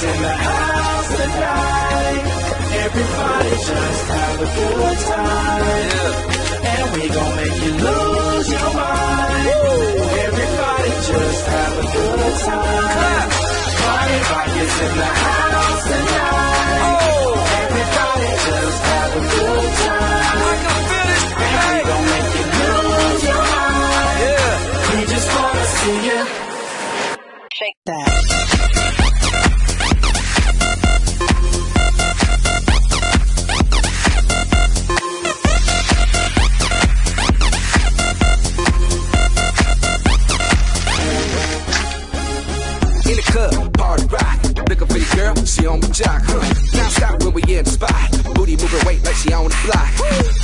Party's in the house tonight. Everybody just have a good time. Yeah. And we gon' make you lose your mind. Woo. Everybody just have a good time. Clap. Party Rock is in the house tonight. Oh. Everybody just have a good time. I can feel it. And we gon' make you lose your mind. Yeah. We just wanna see you shake that. Party rock, looking for your girl, she on the jock, huh? Now stop when we in the spot, booty moving weight like she on the block.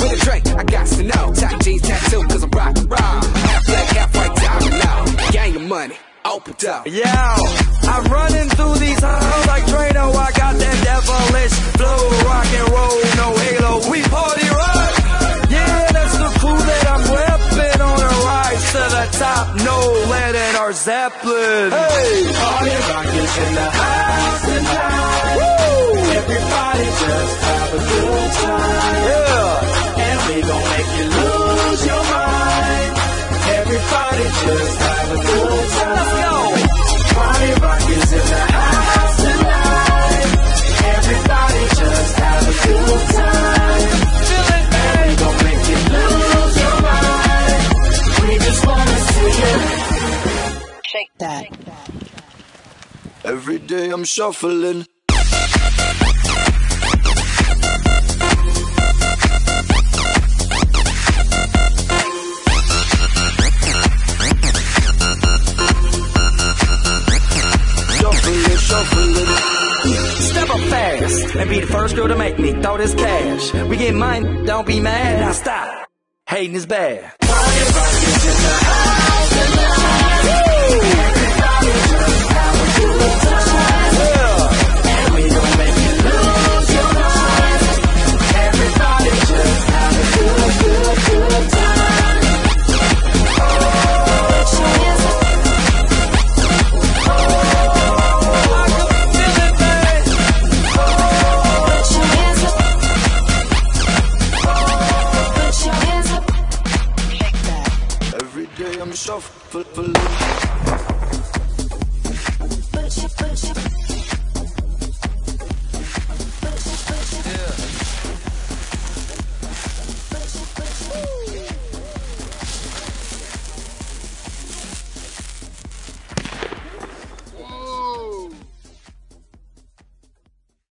With a drink, I got to know, tight jeans tattoo, cause I'm rock and roll. Half black, half white, diamond out, gang of money, open up. Yo, I'm running through these halls like Drano, I got that devilish flow, rock and roll, no halo, we party rock. Yeah, that's the crew that I'm repping on a rise to the top, no letting our Zeppelin. Hey. Party rock is in the house tonight. Woo. Everybody just have a good time. Yeah. And we gon' make you lose your mind. Everybody just have a good time. Let's go. Party rock is in the house tonight. Everybody just have a good time. Feel it, and we gon' make you lose your mind. We just wanna see you shake that. Every day I'm shuffling. Step up fast and be the first girl to make me throw this cash. We get mine, don't be mad. Now stop, hating is bad. Every day I'm shuffling.